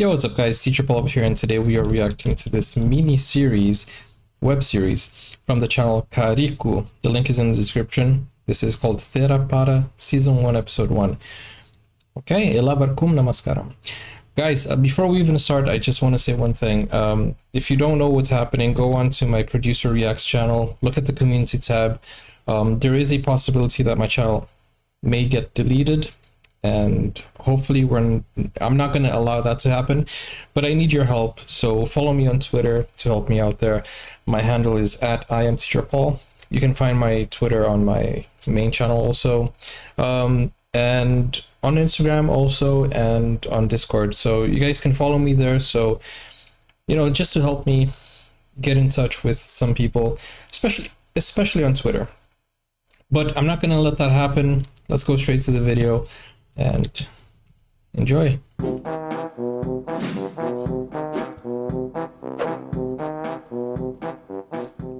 Yo, what's up guys, Teacher Paul here, and today we are reacting to this mini-series, web series, from the channel Karikku. The link is in the description. This is called Thera Para, Season 1, Episode 1. Okay, elabarkum namaskaram. Guys, before we even start, I just want to say one thing. If you don't know what's happening, go on to my Producer Reacts channel, look at the community tab. There is a possibility that my channel may get deleted. And hopefully I'm not going to allow that to happen, but I need your help. So follow me on Twitter to help me out there. My handle is @IamTeacherPaul. You can find my Twitter on my main channel also, and on Instagram also, and on Discord. So you guys can follow me there. So, you know, just to help me get in touch with some people, especially on Twitter. But I'm not going to let that happen. Let's go straight to the video and enjoy.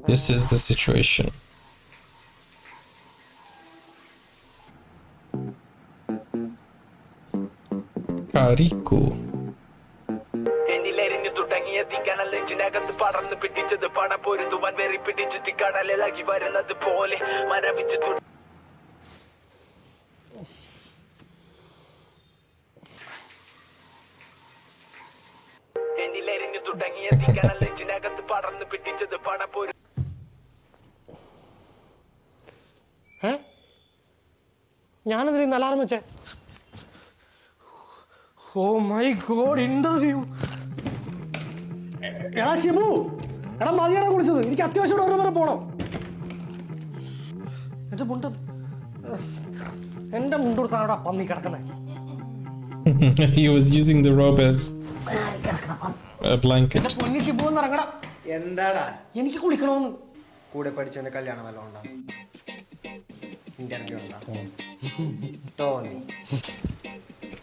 This is the situation. Karikku. Huh? Oh my god, interview. He was using the rope as a blanket.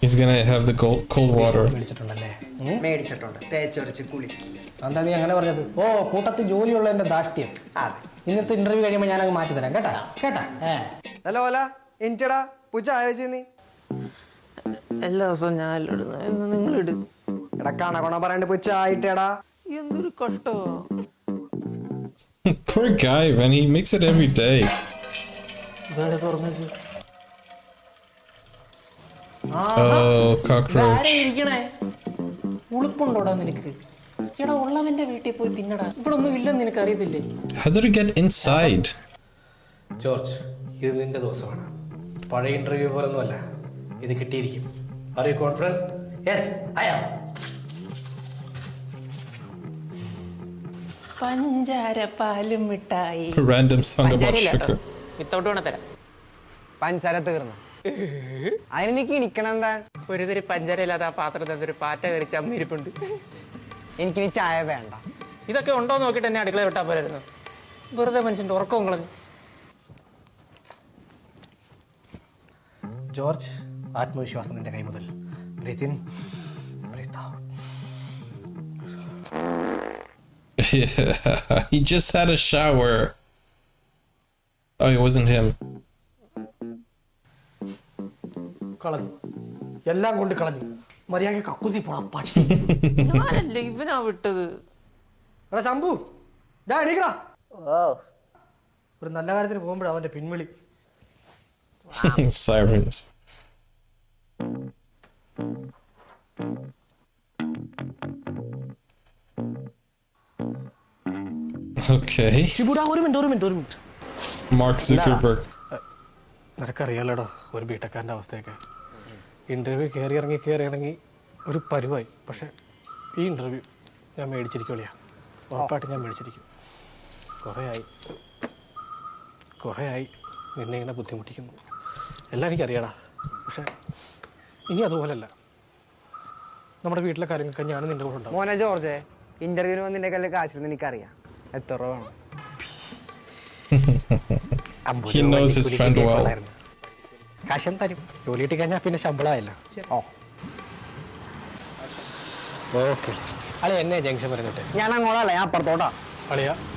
He's gonna have the cold water. Poor guy, man. He makes it every day. Oh, cockroach. How did he get inside? George, here's the Dosana. Party interview for Nola. Are you conference? Yes, I am. Random song about sugar. George, Atmoshasan in the game model. Breathe in, breathe out. Yeah, he just had a shower. Oh, it wasn't him. Sirens. Okay. Mark Zuckerberg. Interview carrying a party, but he interviewed a medicine or parting a medicine. Correct. The name of the Timothy. A lady carrier. Any other well. Number of people carrying Kanyan in the world. Mona George, interview on the Negalagas in the Nicaria at the wrong. He knows his friend well. Oh. Okay.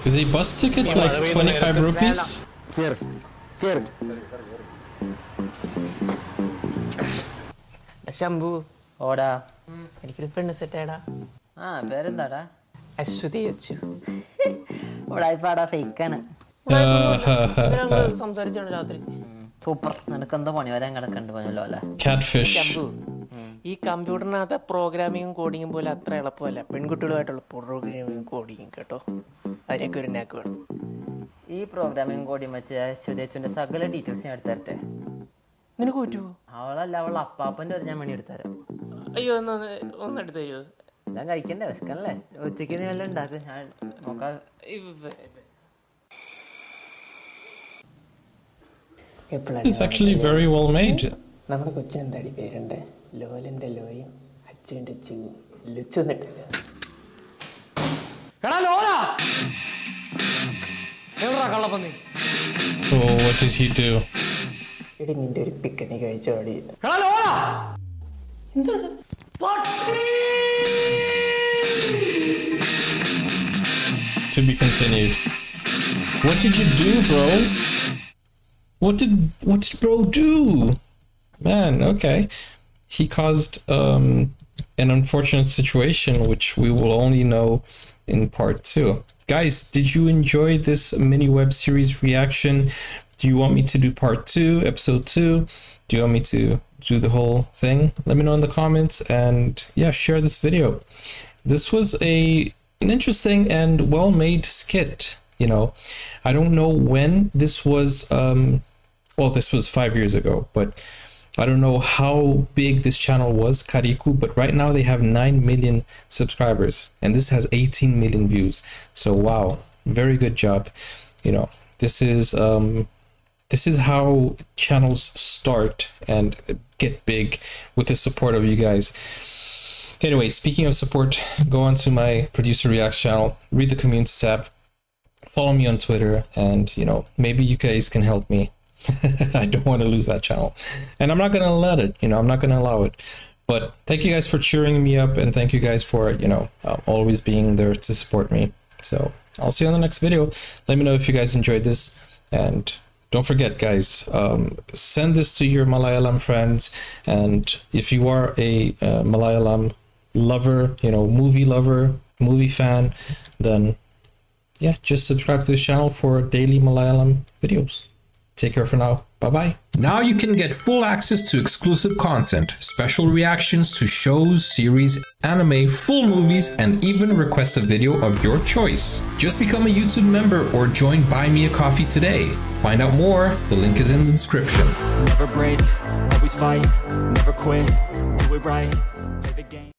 Is a bus ticket like 25 rupees? Shambhu, Oda. എനിക്കൊരു പെണ്ണ് സെറ്റാടാ. ആ പേരെന്താടാ? അശ്വതി അച്ചു. ഉടായിപ്പാടാ, ഫേക്കാണ്. സംസാരിച്ചാണ് രാത്രി. Super, നിനക്കെന്താ പണി വരാൻ കിടക്കണ്ട് പറഞ്ഞല്ലോ അല്ലേ? ഈ കമ്പ്യൂട്ടറിനകത്ത് പ്രോഗ്രാമിങ്ങും കോഡിങ്ങും പോലെ അത്ര എളുപ്പമല്ല പെൺകുട്ടികളുമായിട്ടുള്ള പ്രോഗ്രാമിങ്ങും കോഡിങ്ങും കേട്ടോ. അതിനൊക്കെ ഒരു നാക്ക് വേണം. ഈ പ്രോഗ്രാമിങ്ങും കോഡിങ്ങും വെച്ച് അശ്വതി അച്ഛൻ്റെ സകല ഡീറ്റെയിൽസ് ഞാൻ എടുത്തെടുത്തേ. നിനക്ക് പറ്റുമോ? അവളല്ല, അവളെ അപ്പാപ്പൻ്റെ ഒരു ഞാൻ മണി എടുത്തരാം. അയ്യോ ഒന്നെടുത്ത് തരുമോ? ഞാൻ കഴിക്കണ്ടേ, വിശക്കല്ലേ? ഉച്ചയ്ക്ക് നീ വല്ലതും ഉണ്ടാക്കും, ഞാൻ നോക്കാം. നമ്മുടെ കൊച്ചിനെന്താടി പേരുണ്ട്? ലോലിൻ്റെ ലോയും അച്ഛൻ്റെ ചീവും ലുച്ചു എന്നിട്ടില്ല. എടി നിന്റെ ഒരു പിക്കനിക്ക് അയച്ചു പാടിയില്ല. എന്താണ് to be continued. What did you do, bro? What did bro do? Man, okay. He caused an unfortunate situation which we will only know in part 2. Guys, did you enjoy this mini web series reaction? Do you want me to do part 2, episode 2? Do you want me to do the whole thing? Let me know in the comments, and yeah, share this video. This was an interesting and well-made skit, you know. I don't know when this was, well, this was 5 years ago, but I don't know how big this channel was, Karikku, but right now they have 9 million subscribers, and this has 18 million views. So, wow, very good job. You know, this is how channels start and get big, with the support of you guys. Anyway, speaking of support, go on to my Producer Reacts channel, read the community tab, follow me on Twitter, and, you know, maybe you guys can help me. I don't want to lose that channel. And I'm not going to let it, you know, I'm not going to allow it. But thank you guys for cheering me up, and thank you guys for, you know, always being there to support me. So I'll see you on the next video. Let me know if you guys enjoyed this. And don't forget, guys, send this to your Malayalam friends. And if you are a Malayalam lover, you know, movie fan, then yeah, just subscribe to this channel for daily Malayalam videos. Take care for now. Bye-bye. Now you can get full access to exclusive content, special reactions to shows, series, anime, full movies, and even request a video of your choice. Just become a YouTube member or join Buy Me a Coffee today. Find out more, the link is in the description. Never break, always fight, never quit, do it right, play the game.